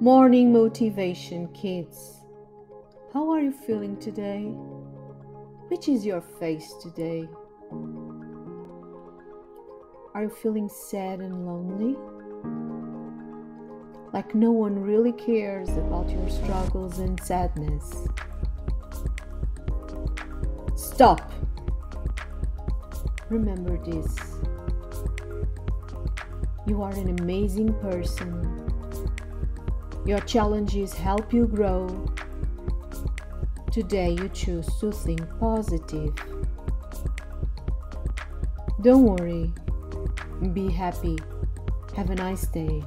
Morning motivation, kids. How are you feeling today? Which is your face today? Are you feeling sad and lonely? Like no one really cares about your struggles and sadness? Stop! Remember this. You are an amazing person. Your challenges help you grow. Today you choose to think positive. Don't worry. Be happy. Have a nice day.